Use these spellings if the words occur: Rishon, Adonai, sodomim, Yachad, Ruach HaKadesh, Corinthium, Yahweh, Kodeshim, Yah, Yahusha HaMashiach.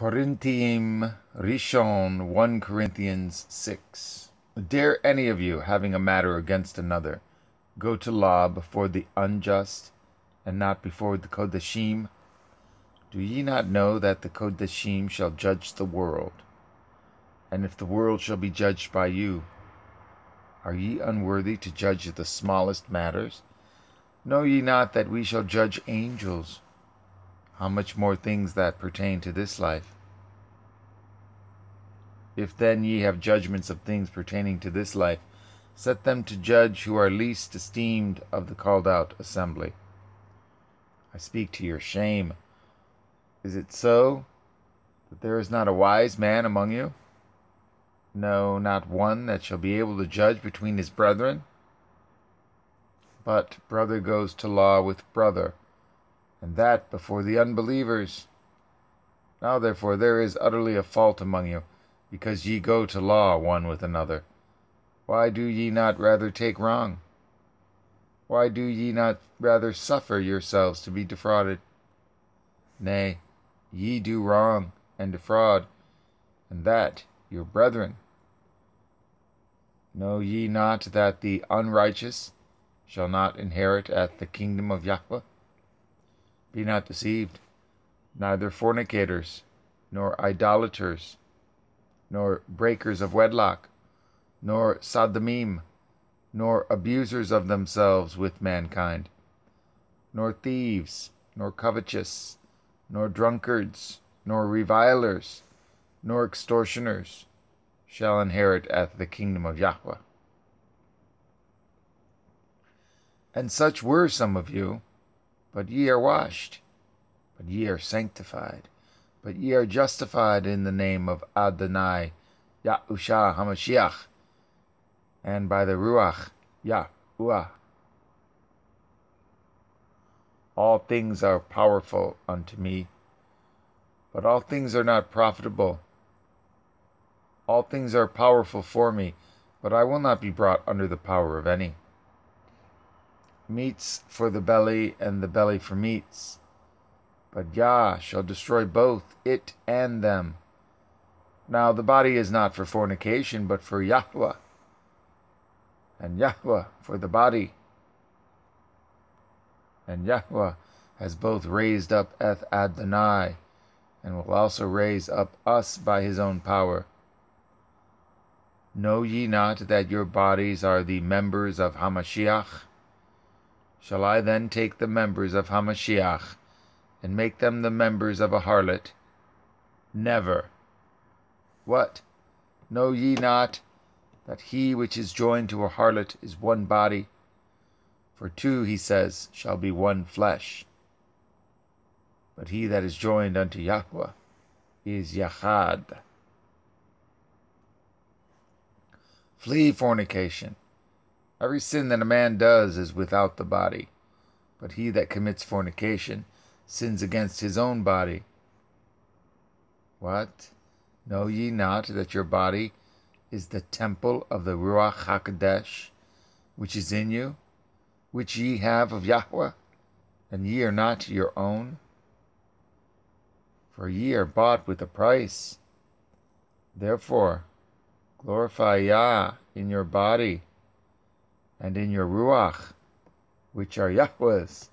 Corinthium, Rishon, 1 Corinthians 6. Dare any of you, having a matter against another, go to law before the unjust, and not before the Kodeshim? Do ye not know that the Kodeshim shall judge the world? And if the world shall be judged by you, are ye unworthy to judge the smallest matters? Know ye not that we shall judge angels? How much more things that pertain to this life? If then ye have judgments of things pertaining to this life, set them to judge who are least esteemed of the called out assembly. I speak to your shame. Is it so that there is not a wise man among you? No, not one that shall be able to judge between his brethren? But brother goes to law with brother, and that before the unbelievers. Now therefore there is utterly a fault among you, because ye go to law one with another. Why do ye not rather take wrong? Why do ye not rather suffer yourselves to be defrauded? Nay, ye do wrong and defraud, and that your brethren. Know ye not that the unrighteous shall not inherit at the kingdom of Yahweh? Be not deceived, neither fornicators, nor idolaters, nor breakers of wedlock, nor sodomim, nor abusers of themselves with mankind, nor thieves, nor covetous, nor drunkards, nor revilers, nor extortioners, shall inherit at the kingdom of Yahweh. And such were some of you, but ye are washed, but ye are sanctified, but ye are justified in the name of Adonai, Yahusha HaMashiach, and by the Ruach, Yahweh. All things are powerful unto me, but all things are not profitable. All things are powerful for me, but I will not be brought under the power of any. Meats for the belly, and the belly for meats. But Yah shall destroy both it and them. Now the body is not for fornication, but for Yahweh, and Yahweh for the body. And Yahweh has both raised up at Adonai, and will also raise up us by his own power. Know ye not that your bodies are the members of HaMashiach? Shall I then take the members of HaMashiach and make them the members of a harlot? Never. What? Know ye not that he which is joined to a harlot is one body? For two, he says, shall be one flesh. But he that is joined unto Yahweh is Yachad. Flee fornication. Every sin that a man does is without the body, but he that commits fornication sins against his own body. What? Know ye not that your body is the temple of the Ruach HaKadesh, which is in you, which ye have of Yahweh, and ye are not your own? For ye are bought with a price. Therefore glorify Yah in your body, and in your Ruach, which are Yahweh's.